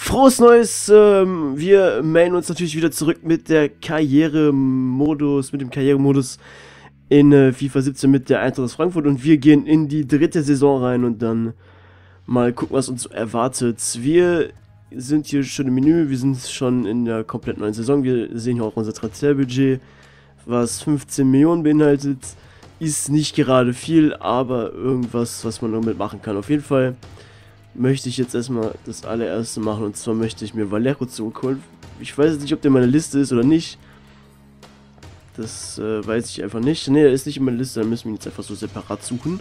Frohes Neues, wir melden uns natürlich wieder zurück mit der Karrieremodus, mit dem Karrieremodus in FIFA 17 mit der Eintracht Frankfurt, und wir gehen in die dritte Saison rein und dann mal gucken, was uns erwartet. Wir sind hier schon im Menü, wir sind schon in der komplett neuen Saison, wir sehen hier auch unser Transferbudget, was 15 Millionen beinhaltet, ist nicht gerade viel, aber irgendwas, was man damit machen kann. Auf jeden Fall möchte ich jetzt erstmal das allererste machen, und zwar möchte ich mir Vallejo zurückholen. Ich weiß nicht, ob der in meiner Liste ist oder nicht. Das weiß ich einfach nicht. Ne, der ist nicht in meiner Liste, dann müssen wir ihn jetzt einfach so separat suchen.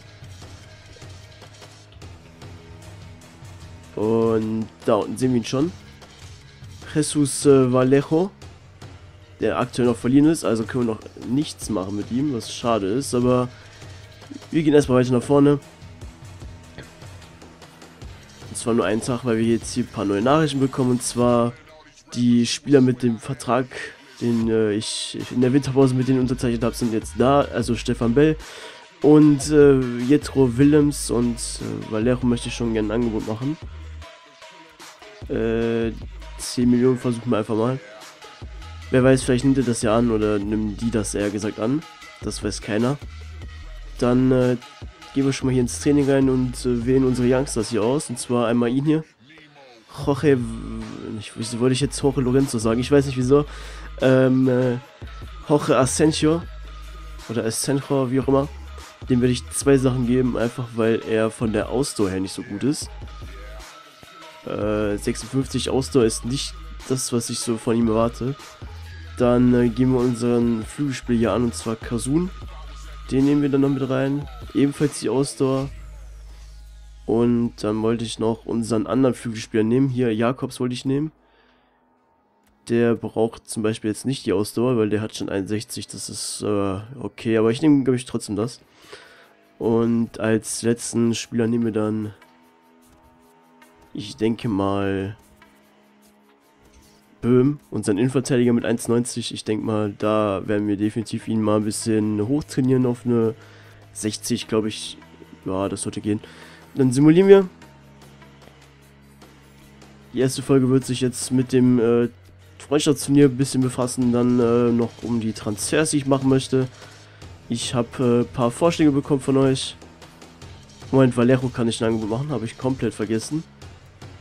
Und da unten sehen wir ihn schon. Jesus Vallejo, der aktuell noch verliehen ist, also können wir noch nichts machen mit ihm, was schade ist, aber wir gehen erstmal weiter nach vorne. Und zwar nur einen Tag, weil wir jetzt hier ein paar neue Nachrichten bekommen, und zwar die Spieler mit dem Vertrag, den ich in der Winterpause mit denen unterzeichnet habe, sind jetzt da, also Stefan Bell und Jethro Willems, und Vallejo möchte ich schon gerne ein Angebot machen. 10 Millionen versuchen wir einfach mal. Wer weiß, vielleicht nimmt er das ja an, oder nimmt die das eher gesagt an. Das weiß keiner. Dann gehen wir schon mal hier ins Training rein und wählen unsere Youngsters hier aus. Und zwar einmal ihn hier. Jorge, wieso wollte ich jetzt Jorge Lorenzo sagen? Ich weiß nicht wieso. Jorge Asencio. Oder Asencio, wie auch immer. Dem werde ich 2 Sachen geben, einfach weil er von der Ausdauer her nicht so gut ist. 56 Ausdauer ist nicht das, was ich so von ihm erwarte. Dann gehen wir unseren Flügelspiel hier an, und zwar Kazun. Den nehmen wir dann noch mit rein. Ebenfalls die Ausdauer. Und dann wollte ich noch unseren anderen Flügelspieler nehmen. Hier Jakobs wollte ich nehmen. Der braucht zum Beispiel jetzt nicht die Ausdauer, weil der hat schon 61. Das ist okay, aber ich nehme, glaube ich, trotzdem das. Und als letzten Spieler nehmen wir dann, ich denke mal, Böhm, unseren Innenverteidiger mit 1,90. Ich denke mal, da werden wir definitiv ihn mal ein bisschen hochtrainieren auf eine 60, glaube ich. Ja, das sollte gehen. Dann simulieren wir. Die erste Folge wird sich jetzt mit dem Freundschaftsturnier ein bisschen befassen. Dann noch um die Transfers, die ich machen möchte. Ich habe ein paar Vorschläge bekommen von euch. Moment, Vallejo kann ich ein Angebot machen, habe ich komplett vergessen.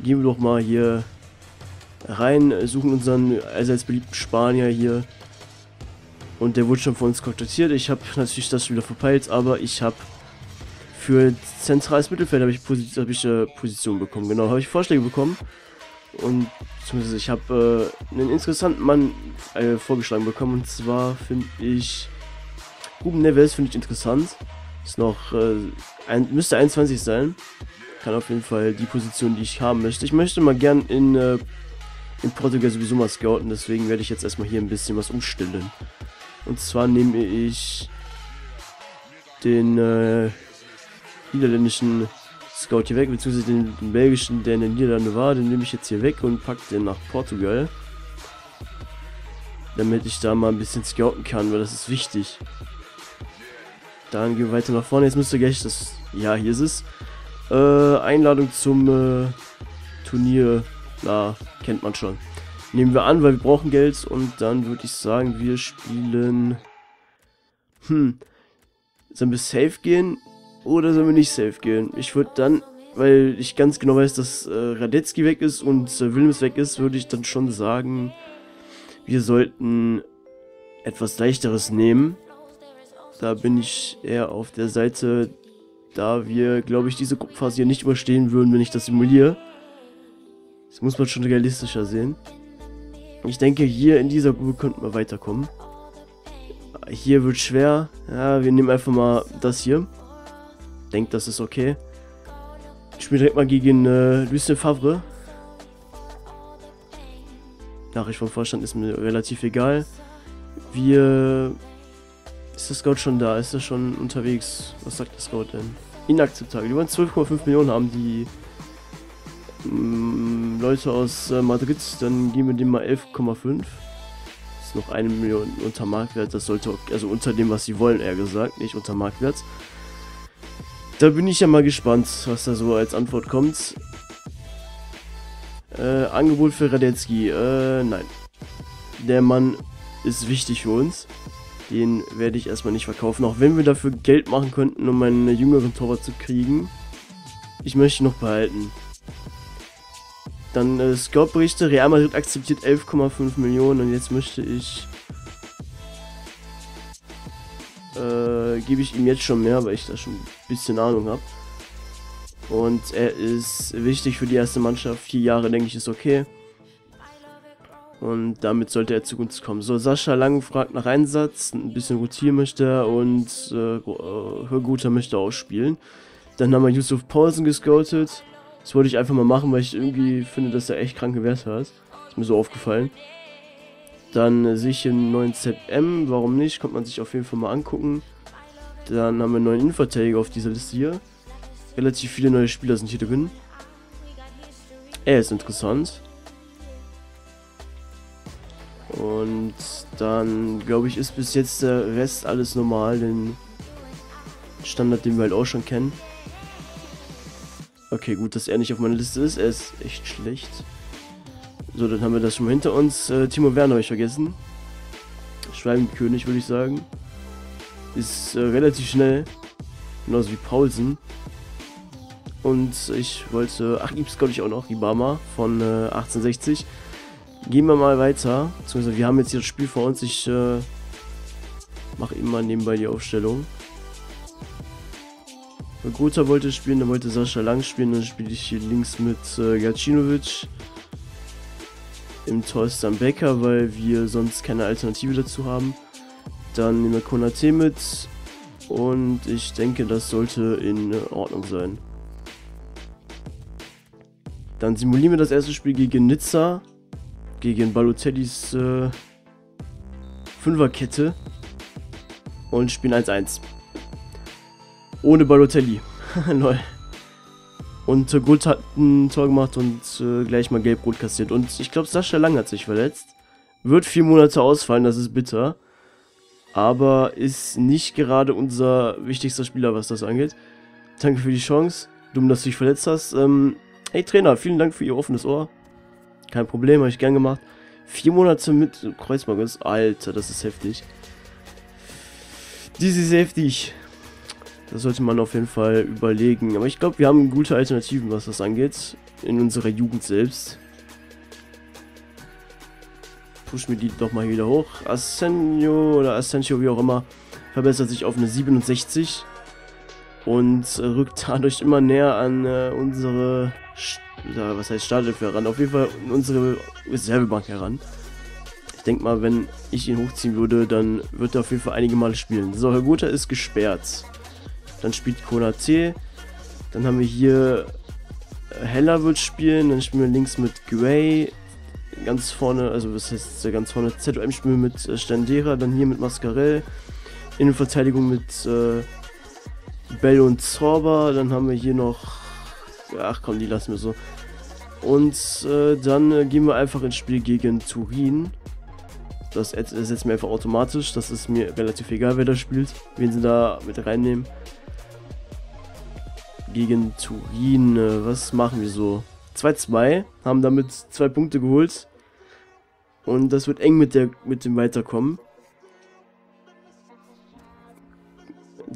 Gehen wir doch mal hier rein, suchen unseren allseits beliebten Spanier hier, und der wurde schon von uns kontaktiert. Ich habe natürlich das schon wieder verpeilt, aber ich habe für zentrales Mittelfeld Position bekommen, genau, habe ich Vorschläge bekommen, und beziehungsweise ich habe einen interessanten Mann vorgeschlagen bekommen, und zwar finde ich Ruben Neves interessant, ist noch müsste 21 sein, kann auf jeden Fall die Position, die ich haben möchte. Ich möchte mal gern in Portugal sowieso mal scouten, deswegen werde ich jetzt erstmal hier ein bisschen was umstellen. Und zwar nehme ich den niederländischen Scout hier weg, beziehungsweise den belgischen, der in den Niederlanden war, den nehme ich jetzt hier weg und packe den nach Portugal. Damit ich da mal ein bisschen scouten kann, weil das ist wichtig. Dann gehen wir weiter nach vorne, jetzt müsste gleich das... Ja, hier ist es. Einladung zum Turnier... Da kennt man schon. Nehmen wir an, weil wir brauchen Geld, und dann würde ich sagen, wir spielen... Sollen wir safe gehen oder sollen wir nicht safe gehen? Ich würde dann, weil ich ganz genau weiß, dass Radetzky weg ist und Willems weg ist, würde ich dann schon sagen, wir sollten etwas Leichteres nehmen. Da bin ich eher auf der Seite, da wir, glaube ich, diese Gruppenphase hier nicht überstehen würden, wenn ich das simuliere. Das muss man schon realistischer sehen. Ich denke, hier in dieser Gruppe könnten wir weiterkommen. Hier wird schwer. Ja, wir nehmen einfach mal das hier. Ich denke, das ist okay. Ich spiele direkt mal gegen Luis de Favre. Nachricht vom Vorstand ist mir relativ egal. Wir... Ist der Scout schon da? Ist er schon unterwegs? Was sagt der Scout denn? Inakzeptabel. Die wollen 12,5 Millionen haben, die... Leute aus Madrid, dann geben wir dem mal 11,5. Ist noch 1 Million unter Marktwert, das sollte auch, also unter dem, was sie wollen, eher gesagt, nicht unter Marktwert. Da bin ich ja mal gespannt, was da so als Antwort kommt. Angebot für Radetzky. Nein. Der Mann ist wichtig für uns. Den werde ich erstmal nicht verkaufen, auch wenn wir dafür Geld machen könnten, um einen jüngeren Torwart zu kriegen. Ich möchte ihn noch behalten. Dann Scout-Berichte. Real Madrid akzeptiert 11,5 Millionen und jetzt möchte ich... gebe ich ihm jetzt schon mehr, weil ich da schon ein bisschen Ahnung habe. Und er ist wichtig für die erste Mannschaft. 4 Jahre, denke ich, ist okay. Und damit sollte er zu uns kommen. So, Sascha Lang fragt nach Einsatz. Ein bisschen Routier möchte er und Hörguter möchte er ausspielen. Dann haben wir Yussuf Poulsen gescoutet. Das wollte ich einfach mal machen, weil ich irgendwie finde, dass er echt kranke Werte hat. Ist mir so aufgefallen. Dann sehe ich hier einen neuen ZM. Warum nicht? Kommt man sich auf jeden Fall mal angucken. Dann haben wir einen neuen Innenverteidiger auf dieser Liste hier. Relativ viele neue Spieler sind hier drin. Er ist interessant. Und dann, glaube ich, ist bis jetzt der Rest alles normal, den Standard, den wir halt auch schon kennen. Okay, gut, dass er nicht auf meiner Liste ist, er ist echt schlecht. So, dann haben wir das schon mal hinter uns. Timo Werner habe ich vergessen. Schwalbenkönig, würde ich sagen. Ist relativ schnell, genauso wie Poulsen. Und ich wollte, ach, gibt es, glaube ich, auch noch, Ibama von 1860. Gehen wir mal weiter, beziehungsweise wir haben jetzt hier das Spiel vor uns, ich mache immer nebenbei die Aufstellung. Grota wollte spielen, dann wollte Sascha Lang spielen, dann spiele ich hier links mit Gacinovic. Im Tor ist dann Becker, weil wir sonst keine Alternative dazu haben. Dann nehmen wir Konate mit und ich denke, das sollte in Ordnung sein. Dann simulieren wir das erste Spiel gegen Nizza. Gegen Balotellis Fünferkette und spielen 1-1. Ohne Balotelli. Lol. Und Gold hat ein Tor gemacht und gleich mal gelb-rot kassiert. Und ich glaube, Sascha Lang hat sich verletzt. Wird 4 Monate ausfallen, das ist bitter. Aber ist nicht gerade unser wichtigster Spieler, was das angeht. Danke für die Chance. Dumm, dass du dich verletzt hast. Hey Trainer, vielen Dank für Ihr offenes Ohr. Kein Problem, habe ich gern gemacht. 4 Monate mit Kreuzbandriss. Alter, das ist heftig. Dies ist heftig. Das sollte man auf jeden Fall überlegen. Aber ich glaube, wir haben gute Alternativen, was das angeht. In unserer Jugend selbst. Push mir die doch mal wieder hoch. Asencio oder Asencio, wie auch immer, verbessert sich auf eine 67. Und rückt dadurch immer näher an unsere... was heißt Startelf heran? Auf jeden Fall unsere Reservebank heran. Ich denke mal, wenn ich ihn hochziehen würde, dann wird er auf jeden Fall einige Male spielen. So, Hörguter ist gesperrt. Dann spielt Konate. Dann haben wir hier Hella wird spielen. Dann spielen wir links mit Gray. Ganz vorne, also was heißt ganz vorne? ZOM spielen wir mit Stendera. Dann hier mit Mascarell. Innenverteidigung mit Bell und Zorba. Dann haben wir hier noch... Ach komm, die lassen wir so. Und dann gehen wir einfach ins Spiel gegen Turin. Das ersetzen wir einfach automatisch. Das ist mir relativ egal, wer da spielt. Wen sie da mit reinnehmen. Gegen Turin. Was machen wir so? 2-2. Haben damit 2 Punkte geholt. Und das wird eng mit dem Weiterkommen.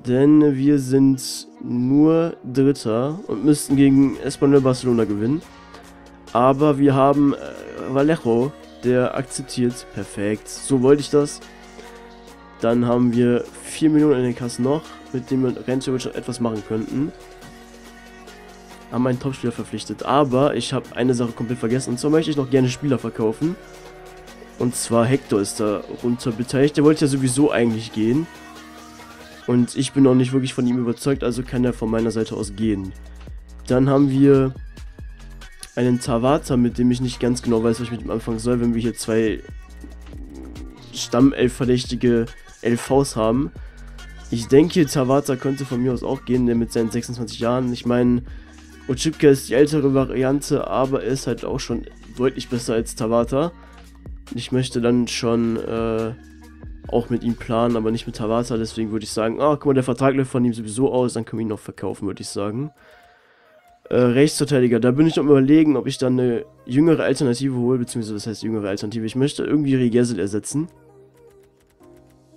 Denn wir sind nur Dritter und müssten gegen Espanyol Barcelona gewinnen. Aber wir haben Vallejo, der akzeptiert. Perfekt, so wollte ich das. Dann haben wir 4 Millionen in den Kassen noch, mit dem wir Rentovic etwas machen könnten. Haben einen Topspieler verpflichtet, aber ich habe eine Sache komplett vergessen. Und zwar möchte ich noch gerne Spieler verkaufen. Und zwar Hector ist da runter beteiligt, der wollte ja sowieso eigentlich gehen. Und ich bin noch nicht wirklich von ihm überzeugt, also kann er von meiner Seite aus gehen. Dann haben wir einen Tawatha, mit dem ich nicht ganz genau weiß, was ich mit ihm anfangen soll, wenn wir hier 2 stammelf-verdächtige LVs haben. Ich denke, Tawatha könnte von mir aus auch gehen, denn mit seinen 26 Jahren. Ich meine, Ochipka ist die ältere Variante, aber er ist halt auch schon deutlich besser als Tawatha. Ich möchte dann schon... auch mit ihm planen, aber nicht mit Tawatha, deswegen würde ich sagen, guck mal, der Vertrag läuft von ihm sowieso aus, dann können wir ihn noch verkaufen, würde ich sagen. Rechtsverteidiger, da bin ich am Überlegen, ob ich dann eine jüngere Alternative hole, beziehungsweise was heißt jüngere Alternative, ich möchte irgendwie Rigesel ersetzen.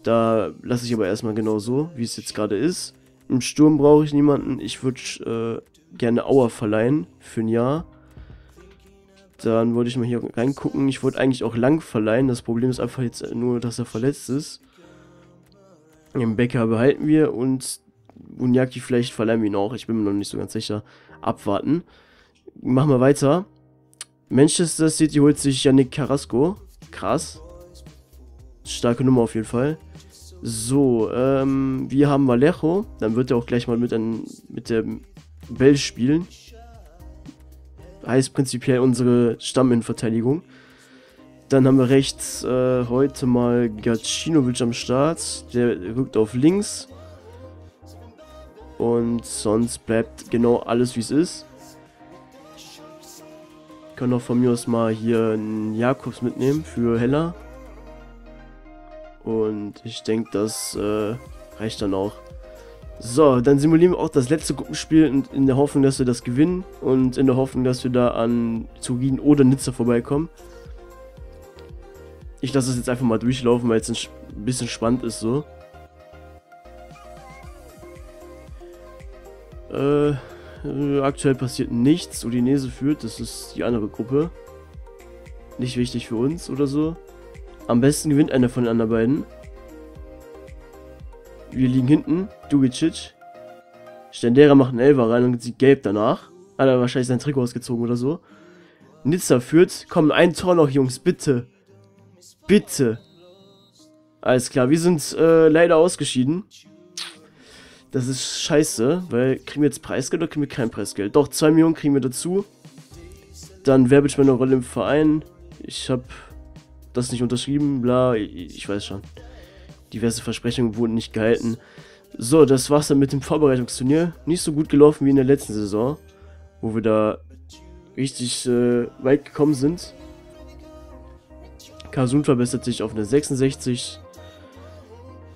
Da lasse ich aber erstmal genau so, wie es jetzt gerade ist. Im Sturm brauche ich niemanden, ich würde gerne Auer verleihen für ein Jahr. Dann wollte ich mal hier reingucken, ich wollte eigentlich auch Lang verleihen, das Problem ist einfach jetzt nur, dass er verletzt ist. Den Becker behalten wir und Bunyaki vielleicht verleihen wir ihn auch, ich bin mir noch nicht so ganz sicher. Abwarten. Machen wir weiter. Manchester City holt sich Yannick Carrasco. Krass. Starke Nummer auf jeden Fall. So, wir haben Vallejo. Dann wird er auch gleich mal mit dem Bell spielen. Heißt prinzipiell unsere Stamminnenverteidigung. Dann haben wir rechts heute mal Gacinovic am Start. Der rückt auf links. Und sonst bleibt genau alles, wie es ist. Ich kann auch von mir aus mal hier einen Jakobs mitnehmen für Hella. Und ich denke, das reicht dann auch. So, dann simulieren wir auch das letzte Gruppenspiel in der Hoffnung, dass wir das gewinnen. Und in der Hoffnung, dass wir da an Turin oder Nizza vorbeikommen. Ich lasse es jetzt einfach mal durchlaufen, weil es ein bisschen spannend ist so. Aktuell passiert nichts. Udinese führt, das ist die andere Gruppe. Nicht wichtig für uns oder so. Am besten gewinnt einer von den anderen beiden. Wir liegen hinten. Dugicic. Stendera macht einen Elfer rein und sieht gelb danach. Hat er wahrscheinlich sein Trikot ausgezogen oder so. Nizza führt. Komm, ein Tor noch, Jungs, bitte. Bitte. Alles klar, wir sind leider ausgeschieden. Das ist scheiße, weil kriegen wir jetzt Preisgeld oder kriegen wir kein Preisgeld? Doch, 2 Millionen kriegen wir dazu. Dann werbe ich meine Rolle im Verein. Ich habe das nicht unterschrieben, bla, ich weiß schon. Diverse Versprechungen wurden nicht gehalten. So, das war's dann mit dem Vorbereitungsturnier. Nicht so gut gelaufen wie in der letzten Saison, wo wir da richtig weit gekommen sind. Kazun verbessert sich auf eine 66.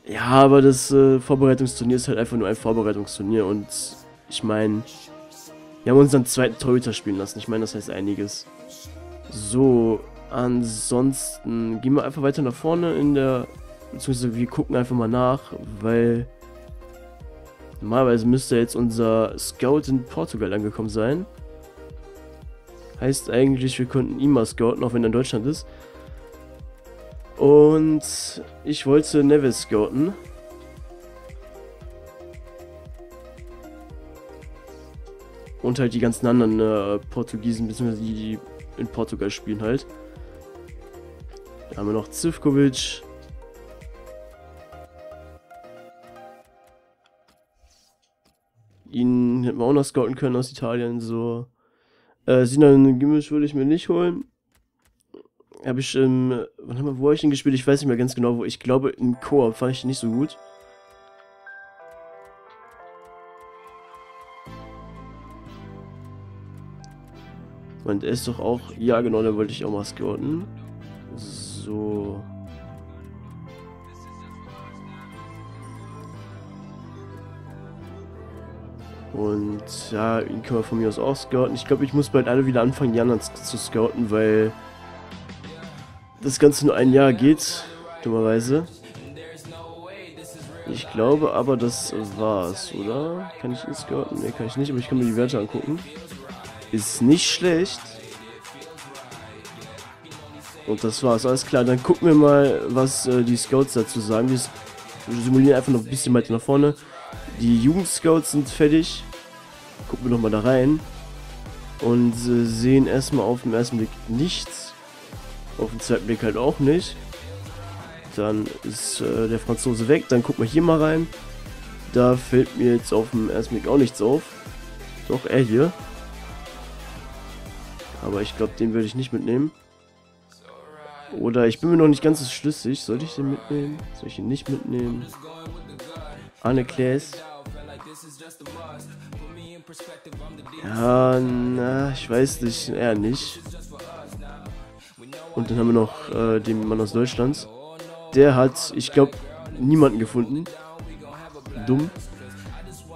Ja, aber das Vorbereitungsturnier ist halt einfach nur ein Vorbereitungsturnier und ich meine, wir haben uns dann 2. Torhüter spielen lassen. Ich meine, das heißt einiges. So, ansonsten gehen wir einfach weiter nach vorne in der, beziehungsweise wir gucken einfach mal nach, weil normalerweise müsste jetzt unser Scout in Portugal angekommen sein. Heißt eigentlich, wir könnten ihn mal scouten, auch wenn er in Deutschland ist. Und ich wollte Neves scouten. Und halt die ganzen anderen Portugiesen, beziehungsweise die in Portugal spielen halt. Da haben wir noch Zivkovic. Ihn hätten wir auch noch scouten können aus Italien, so. Sinan Gimisch würde ich mir nicht holen. Habe ich wo habe ich ihn gespielt? Ich weiß nicht mehr ganz genau, wo. Ich glaube, im Koop fand ich ihn nicht so gut. Und er ist doch auch, ja genau, da wollte ich auch mal scouten. So. Und ja, ihn können wir von mir aus auch scouten. Ich glaube, ich muss bald alle wieder anfangen, die anderen zu scouten, weil das Ganze nur ein Jahr geht, dummerweise. Ich glaube aber, das war's, oder? Kann ich ihn scouten? Ne, kann ich nicht, aber ich kann mir die Werte angucken. Ist nicht schlecht. Und das war's, alles klar. Dann gucken wir mal, was die Scouts dazu sagen. Wir simulieren einfach noch ein bisschen weiter nach vorne. Die Jugendscouts sind fertig. Gucken wir nochmal da rein. Und sehen erstmal auf den ersten Blick nichts. Auf den zweiten Blick halt auch nicht. Dann ist der Franzose weg. Dann gucken wir hier mal rein. Da fällt mir jetzt auf dem ersten Blick auch nichts auf. Doch, er hier. Aber ich glaube, den würde ich nicht mitnehmen. Oder ich bin mir noch nicht ganz so schlüssig. Sollte ich den mitnehmen? Soll ich ihn nicht mitnehmen? Arne Klaes. Ja, na, ich weiß nicht. Eher nicht. Und dann haben wir noch den Mann aus Deutschland. Der hat, ich glaube, niemanden gefunden. Dumm.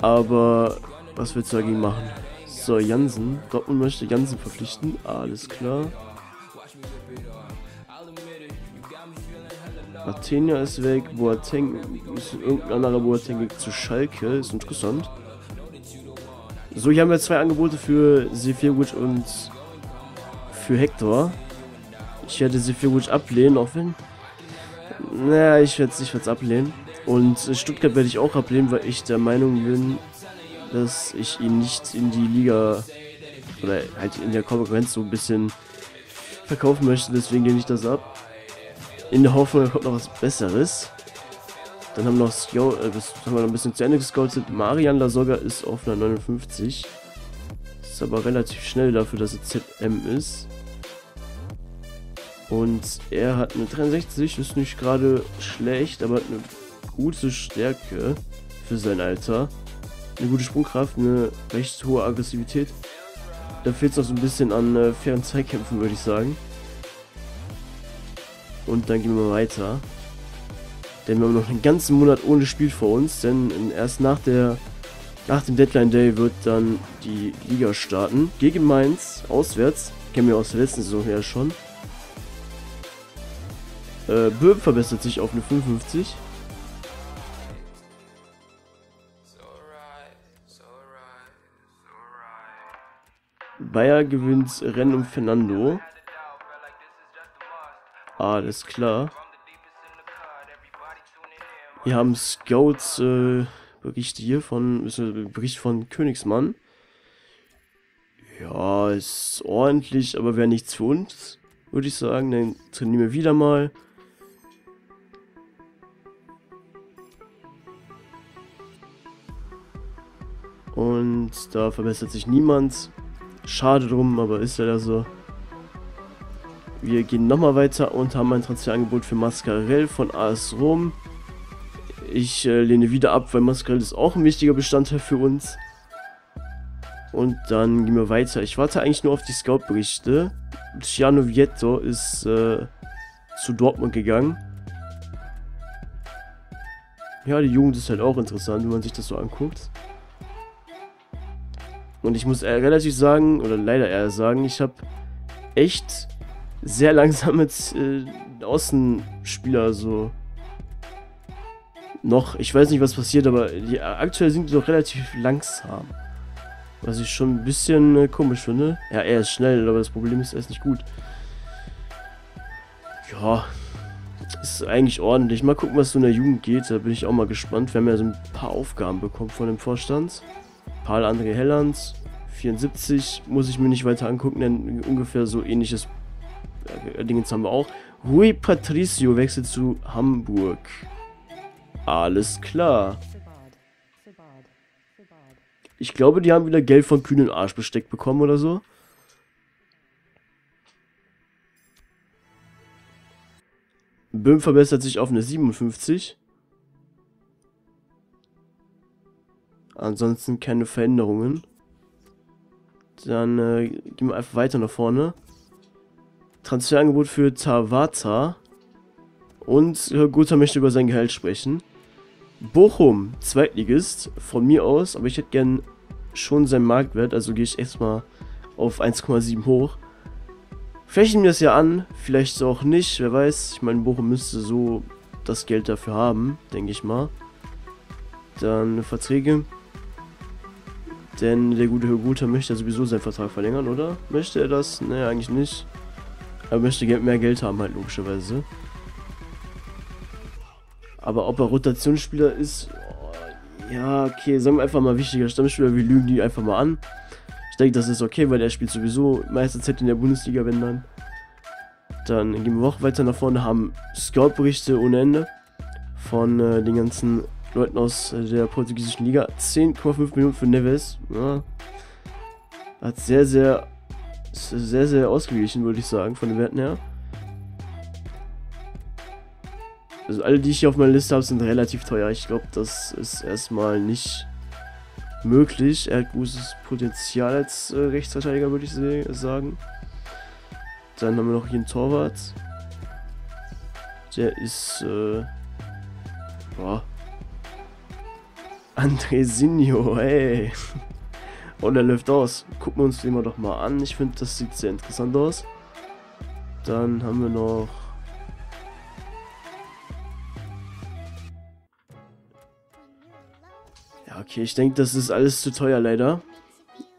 Aber was willst du dagegen machen? So, Jansen. Dortmund möchte Jansen verpflichten. Alles klar. Athena ist weg. Boateng. Ist irgendein anderer Boateng weg zu Schalke. Ist interessant. So, hier haben wir zwei Angebote für Sefirgut und für Hector. Ich werde Sefirgut ablehnen, auch wenn... Naja, ich werde es ablehnen. Und Stuttgart werde ich auch ablehnen, weil ich der Meinung bin, dass ich ihn nicht in die Liga oder halt in der Konkurrenz so ein bisschen verkaufen möchte, deswegen lehne ich das ab. In der Hoffnung, da kommt noch was Besseres. Dann haben wir noch ein bisschen zu Ende gescoutet. Marian Lasoga ist auf einer 59. Ist aber relativ schnell dafür, dass er ZM ist. Und er hat eine 63, ist nicht gerade schlecht, aber hat eine gute Stärke für sein Alter. Eine gute Sprungkraft, eine recht hohe Aggressivität. Da fehlt es noch so ein bisschen an fairen Zweikämpfen, würde ich sagen. Und dann gehen wir weiter. Denn wir haben noch einen ganzen Monat ohne Spiel vor uns, denn erst nach dem Deadline Day wird dann die Liga starten. Gegen Mainz, auswärts, kennen wir aus der letzten Saison her schon. Böhm verbessert sich auf eine 55. Bayer gewinnt Rennen um Fernando. Alles klar. Wir haben Scouts Berichte hier von Bericht von Königsmann. Ja, ist ordentlich, aber wäre nichts für uns, würde ich sagen. Dann trainieren wir wieder mal. Und da verbessert sich niemand. Schade drum, aber ist ja da so. Wir gehen nochmal weiter und haben ein Transferangebot für Mascarell von AS Rom. Ich lehne wieder ab, weil Mascarell ist auch ein wichtiger Bestandteil für uns. Und dann gehen wir weiter. Ich warte eigentlich nur auf die Scout-Berichte. Ciano Vietto ist zu Dortmund gegangen. Ja, die Jugend ist halt auch interessant, wenn man sich das so anguckt. Und ich muss relativ sagen, oder leider eher sagen, ich habe echt sehr langsame Außenspieler so... Noch, ich weiß nicht, was passiert, aber die, aktuell sind die doch relativ langsam. Was ich schon ein bisschen komisch finde. Ja, er ist schnell, aber das Problem ist, er ist nicht gut. Ja, ist eigentlich ordentlich. Mal gucken, was so in der Jugend geht, da bin ich auch mal gespannt. Wir haben ja so ein paar Aufgaben bekommen von dem Vorstand. Paul-André Hellands, 74, muss ich mir nicht weiter angucken, denn ungefähr so ähnliches Dingens haben wir auch. Rui Patricio wechselt zu Hamburg. Alles klar. Ich glaube, die haben wieder Geld von kühnen Arsch besteckt bekommen oder so. Böhm verbessert sich auf eine 57. Ansonsten keine Veränderungen. Dann gehen wir einfach weiter nach vorne. Transferangebot für Tawatha. Und Hörguter möchte über sein Gehalt sprechen. Bochum, Zweitligist, von mir aus, aber ich hätte gern schon seinen Marktwert, also gehe ich erstmal auf 1,7 hoch. Vielleicht nehmen wir das ja an, vielleicht auch nicht, wer weiß. Ich meine, Bochum müsste so das Geld dafür haben, denke ich mal. Dann Verträge. Denn der gute Hörguter möchte ja sowieso seinen Vertrag verlängern, oder? Möchte er das? Naja, eigentlich nicht. Er möchte mehr Geld haben, halt logischerweise. Aber ob er Rotationsspieler ist, oh, ja, okay, sagen wir einfach mal wichtiger Stammspieler, wir lügen die einfach mal an. Ich denke, das ist okay, weil der spielt sowieso meiste Zeit in der Bundesliga, wenn dann. Dann gehen wir auch weiter nach vorne, haben Scout-Berichte ohne Ende von den ganzen Leuten aus der portugiesischen Liga. 10,5 Millionen für Neves, ja. Hat sehr, sehr ausgeglichen, würde ich sagen, von den Werten her. Also alle, die ich hier auf meiner Liste habe, sind relativ teuer. Ich glaube, das ist erstmal nicht möglich. Er hat großes Potenzial als Rechtsverteidiger, würde ich sagen. Dann haben wir noch hier einen Torwart. Der ist... Andresinho, ey. Und er läuft aus. Gucken wir uns den mal doch mal an. Ich finde, das sieht sehr interessant aus. Dann haben wir noch... Ja, okay, ich denke, das ist alles zu teuer, leider.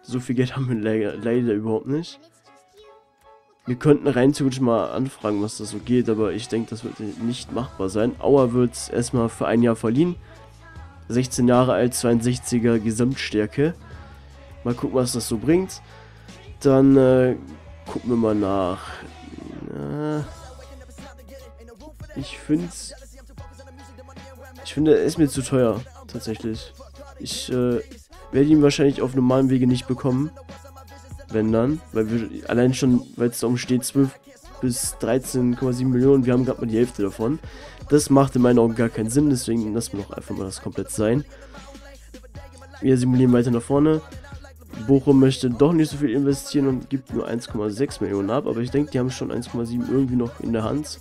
So viel Geld haben wir leider überhaupt nicht. Wir könnten rein theoretisch mal anfragen, was das so geht, aber ich denke, das wird nicht machbar sein. Auer wird es erstmal für ein Jahr verliehen. 16 Jahre alt, 62er Gesamtstärke. Mal gucken, was das so bringt. Dann gucken wir mal nach. Ich finde, er ist mir zu teuer, tatsächlich. Ich werde ihn wahrscheinlich auf normalen Wege nicht bekommen. Wenn dann, weil wir allein schon, weil es darum steht, 12 bis 13,7 Millionen, wir haben gerade mal die Hälfte davon. Das macht in meinen Augen gar keinen Sinn, deswegen lassen wir doch einfach mal das komplett sein. Wir simulieren weiter nach vorne. Bochum möchte doch nicht so viel investieren und gibt nur 1,6 Millionen ab, aber ich denke, die haben schon 1,7 irgendwie noch in der Hand.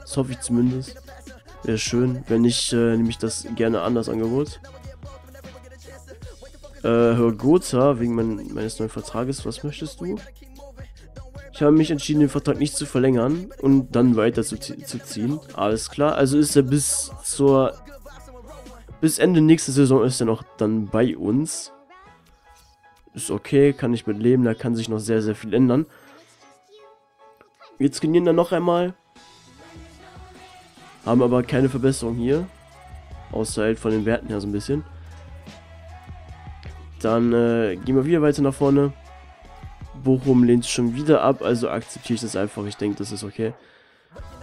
Das hoffe ich zumindest. Wäre schön, wenn nicht, nehme ich das gerne an, das Angebot. Hörguter, wegen meines neuen Vertrages, was möchtest du? Ich habe mich entschieden, den Vertrag nicht zu verlängern und dann weiter zu ziehen. Alles klar, also ist er bis Ende nächster Saison ist er noch dann bei uns. Ist okay, kann ich mit leben, da kann sich noch sehr, sehr viel ändern. Wir trainieren dann noch einmal. Haben aber keine Verbesserung hier. Außer halt von den Werten her so ein bisschen. Dann gehen wir wieder weiter nach vorne. Bochum lehnt schon wieder ab, also akzeptiere ich das einfach. Ich denke, das ist okay.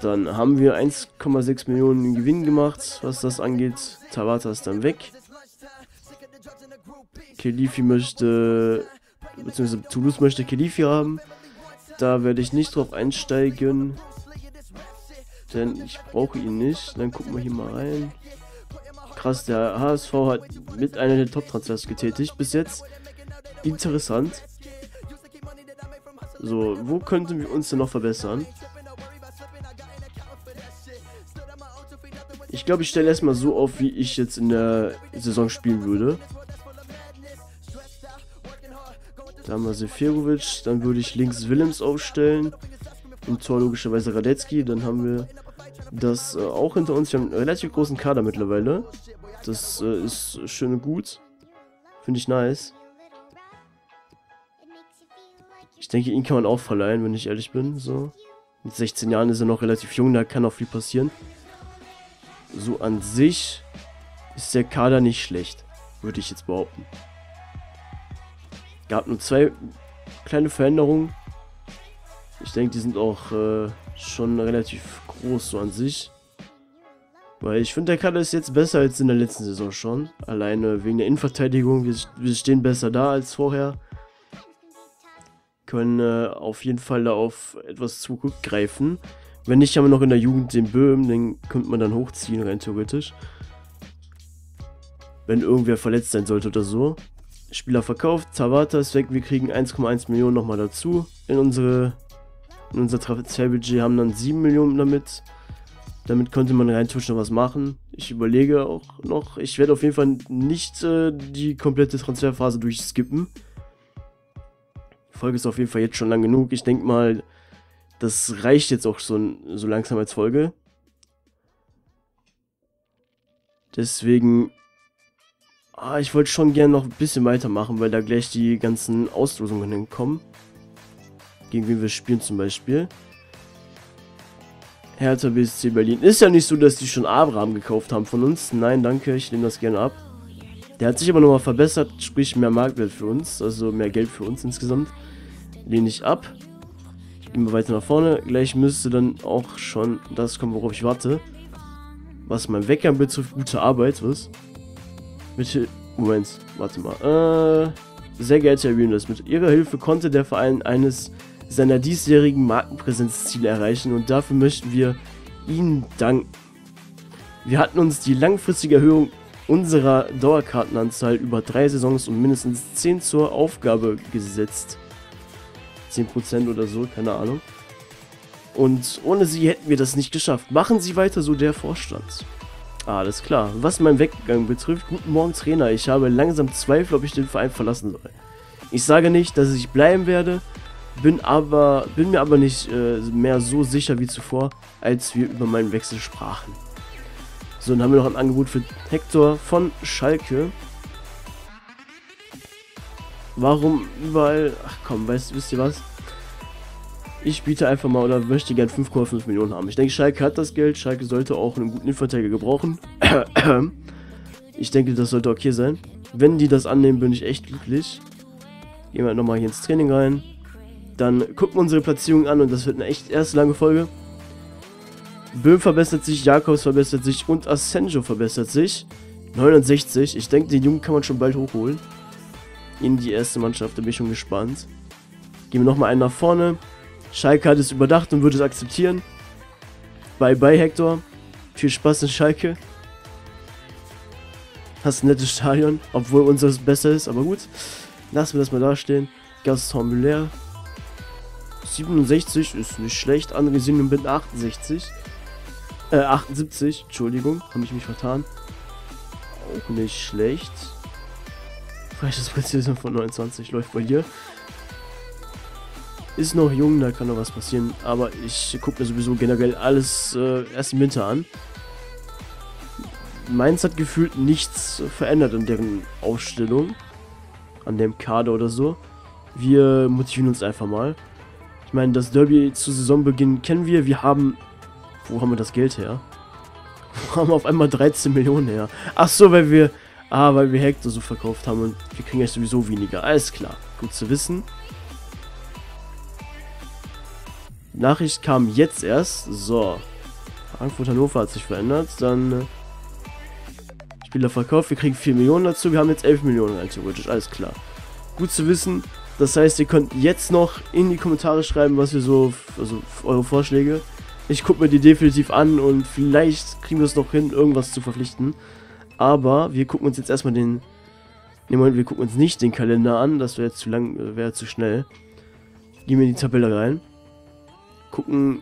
Dann haben wir 1,6 Millionen Gewinn gemacht, was das angeht. Tawatha ist dann weg. Kelifi möchte, beziehungsweise Toulouse möchte Kelifi haben. Da werde ich nicht drauf einsteigen, denn ich brauche ihn nicht. Dann gucken wir hier mal rein. Krass, der HSV hat mit einer der Top-Transfers getätigt bis jetzt. Interessant. So, wo könnten wir uns denn noch verbessern? Ich glaube, ich stelle erstmal so auf, wie ich jetzt in der Saison spielen würde. Da haben wir Sefirgut, dann würde ich links Willems aufstellen. Im Tor logischerweise Radetzky, dann haben wir das auch hinter uns. Wir haben einen relativ großen Kader mittlerweile. Das ist schön und gut. Finde ich nice. Ich denke, ihn kann man auch verleihen, wenn ich ehrlich bin. So. Mit 16 Jahren ist er noch relativ jung, da kann auch viel passieren. So an sich ist der Kader nicht schlecht, würde ich jetzt behaupten. Gab nur 2 kleine Veränderungen. Ich denke, die sind auch schon relativ groß so an sich. Weil ich finde, der Kader ist jetzt besser als in der letzten Saison schon. Alleine wegen der Innenverteidigung. Wir stehen besser da als vorher. Können auf jeden Fall da auf etwas zurückgreifen. Wenn nicht, haben wir noch in der Jugend den Böhm. Den könnte man dann hochziehen, rein theoretisch. Wenn irgendwer verletzt sein sollte oder so. Spieler verkauft, Tawatha ist weg, wir kriegen 1,1 Millionen nochmal dazu. In unser Transferbudget haben dann 7 Millionen damit. Damit könnte man rein theoretisch noch was machen. Ich überlege auch noch, ich werde auf jeden Fall nicht die komplette Transferphase durchskippen. Die Folge ist auf jeden Fall jetzt schon lang genug. Ich denke mal, das reicht jetzt auch so langsam als Folge. Deswegen... ich wollte schon gerne noch ein bisschen weitermachen, weil da gleich die ganzen Auslosungen hinkommen. Gegen wen wir spielen zum Beispiel. Hertha BSC Berlin. Ist ja nicht so, dass die schon Abraham gekauft haben von uns. Nein, danke, ich nehme das gerne ab. Der hat sich aber nochmal verbessert, sprich mehr Marktwert für uns, also mehr Geld für uns insgesamt. Lehne ich ab. Gehen wir weiter nach vorne. Gleich müsste dann auch schon das kommen, worauf ich warte. Was mein Wecker betrifft, gute Arbeit, was? Bitte, Moment, warte mal. Sehr geehrter Herr Willems, mit Ihrer Hilfe konnte der Verein eines seiner diesjährigen Markenpräsenzziele erreichen und dafür möchten wir Ihnen danken. Wir hatten uns die langfristige Erhöhung unserer Dauerkartenanzahl über 3 Saisons und mindestens 10 zur Aufgabe gesetzt. 10% oder so, keine Ahnung. Und ohne Sie hätten wir das nicht geschafft. Machen Sie weiter so, der Vorstand. Alles klar. Was meinen Weggang betrifft, guten Morgen Trainer, ich habe langsam Zweifel, ob ich den Verein verlassen soll. Ich sage nicht, dass ich bleiben werde, bin mir aber nicht mehr so sicher wie zuvor, als wir über meinen Wechsel sprachen. So, dann haben wir noch ein Angebot für Hector von Schalke. Warum überall... Ach komm, wisst ihr was? Ich biete einfach mal oder möchte gern 5,5 Millionen haben. Ich denke, Schalke hat das Geld. Schalke sollte auch einen guten Innenverteidiger gebrauchen. Ich denke, das sollte okay sein. Wenn die das annehmen, bin ich echt glücklich. Gehen wir nochmal hier ins Training rein. Dann gucken wir unsere Platzierung an und das wird eine echt erste lange Folge. Böhm verbessert sich, Jakobs verbessert sich und Asencio verbessert sich. 69. Ich denke, den Jungen kann man schon bald hochholen. In die erste Mannschaft, da bin ich schon gespannt. Gehen wir nochmal einen nach vorne. Schalke hat es überdacht und würde es akzeptieren. Bye bye Hector. Viel Spaß in Schalke. Hast ein nettes Stadion, obwohl unseres besser ist, aber gut. Lassen wir das mal dastehen. Gaston Müller. 67 ist nicht schlecht. Andere sind im Bild 68. 78, Entschuldigung, habe ich mich vertan. Auch nicht schlecht. Vielleicht ist das Präzision von 29, läuft bei dir. Ist noch jung, da kann noch was passieren, aber ich gucke mir sowieso generell alles erst im Winter an. Mainz hat gefühlt nichts verändert an deren Aufstellung, an dem Kader oder so. Wir motivieren uns einfach mal. Ich meine, das Derby zu Saisonbeginn kennen wir. Wir haben... Wo haben wir das Geld her? Wo haben wir auf einmal 13 Millionen her? Ach so, weil wir... Ah, weil wir Hector so verkauft haben und wir kriegen ja sowieso weniger. Alles klar, gut zu wissen. Nachricht kam jetzt erst. So. Frankfurt-Hannover hat sich verändert. Dann Spielerverkauf. Wir kriegen 4 Millionen dazu. Wir haben jetzt 11 Millionen rein theoretisch. Alles klar. Gut zu wissen. Das heißt, ihr könnt jetzt noch in die Kommentare schreiben, was wir so... Also eure Vorschläge. Ich gucke mir die definitiv an und vielleicht kriegen wir es noch hin, irgendwas zu verpflichten. Aber wir gucken uns jetzt erstmal den... Ne, Moment, wir gucken uns nicht den Kalender an. Das wäre jetzt zu lang, wäre zu schnell. Gehen wir in die Tabelle rein. Gucken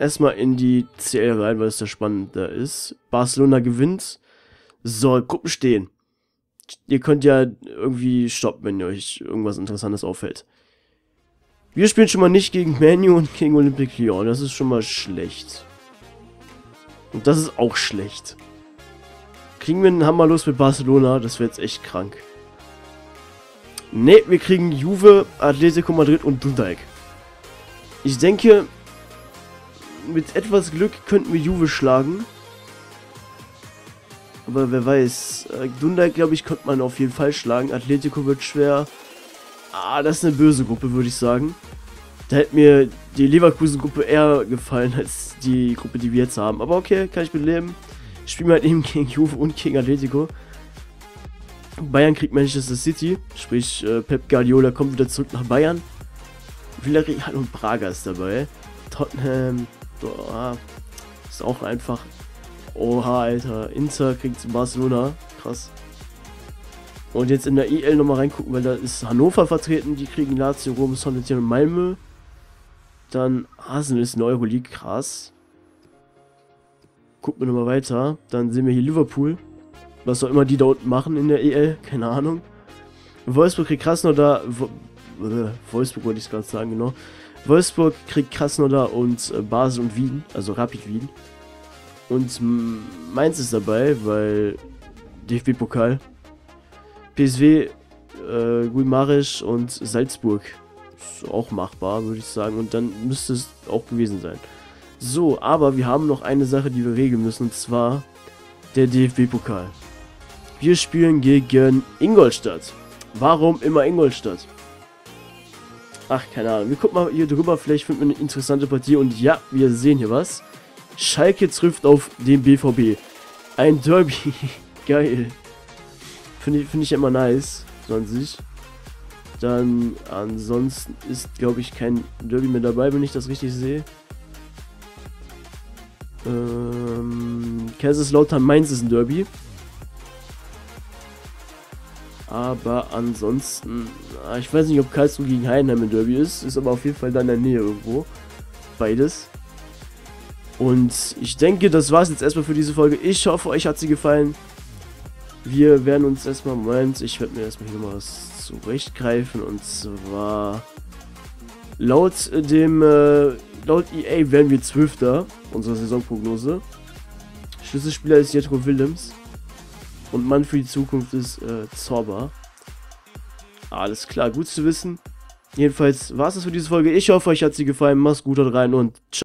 erstmal in die CL rein, weil es da spannender ist. Barcelona gewinnt. So, Gruppen stehen. Ihr könnt ja irgendwie stoppen, wenn ihr euch irgendwas Interessantes auffällt. Wir spielen schon mal nicht gegen Man U und gegen Olympique Lyon. Das ist schon mal schlecht. Und das ist auch schlecht. Kriegen wir einen Hammer los mit Barcelona? Das wäre jetzt echt krank. Ne, wir kriegen Juve, Atletico Madrid und Dundalk. Ich denke, mit etwas Glück könnten wir Juve schlagen. Aber wer weiß. Dundalk, glaube ich, könnte man auf jeden Fall schlagen. Atletico wird schwer. Ah, das ist eine böse Gruppe, würde ich sagen. Da hätte mir die Leverkusen-Gruppe eher gefallen, als die Gruppe, die wir jetzt haben. Aber okay, kann ich mit leben. Ich spiele halt eben gegen Juve und gegen Atletico. Bayern kriegt Manchester City. Sprich, Pep Guardiola kommt wieder zurück nach Bayern. Villarreal und Braga ist dabei. Tottenham. Boah, ist auch einfach. Oha, Alter. Inter kriegt zu Barcelona. Krass. Und jetzt in der EL nochmal reingucken, weil da ist Hannover vertreten. Die kriegen Lazio, Rom, Sonnenthal und Malmö. Dann Arsenal ist in der Euroleague. Krass. Gucken wir nochmal weiter. Dann sehen wir hier Liverpool. Was auch immer die da unten machen in der EL. Keine Ahnung. Wolfsburg kriegt Krasnodar. Wolfsburg wollte ich gerade sagen, genau. Wolfsburg kriegt Krasnodar und Basel und Wien, also Rapid Wien. Und Mainz ist dabei, weil DFB-Pokal. PSW, Guimaraes und Salzburg. Ist auch machbar, würde ich sagen. Und dann müsste es auch gewesen sein. So, aber wir haben noch eine Sache, die wir regeln müssen, und zwar der DFB-Pokal. Wir spielen gegen Ingolstadt. Warum immer Ingolstadt? Ach, keine Ahnung. Wir gucken mal hier drüber, vielleicht finden wir eine interessante Partie. Und ja, wir sehen hier was. Schalke trifft auf den BVB. Ein Derby. Geil. Find ich immer nice. 20. Dann, ansonsten ist, glaube ich, kein Derby mehr dabei, wenn ich das richtig sehe. Kaiserslautern Mainz ist ein Derby. Aber ansonsten, ich weiß nicht, ob Karlsruhe gegen Heidenheim im Derby ist, ist aber auf jeden Fall da in der Nähe irgendwo. Beides. Und ich denke, das war es jetzt erstmal für diese Folge. Ich hoffe, euch hat sie gefallen. Wir werden uns erstmal... Moment, ich werde mir erstmal hier mal was zurechtgreifen. Und zwar... Laut EA werden wir 12. Unsere Saisonprognose. Schlüsselspieler ist Jethro Willems. Und Mann für die Zukunft ist Zauber. Alles klar, gut zu wissen. Jedenfalls war es das für diese Folge. Ich hoffe, euch hat sie gefallen. Macht's gut, haut rein und ciao.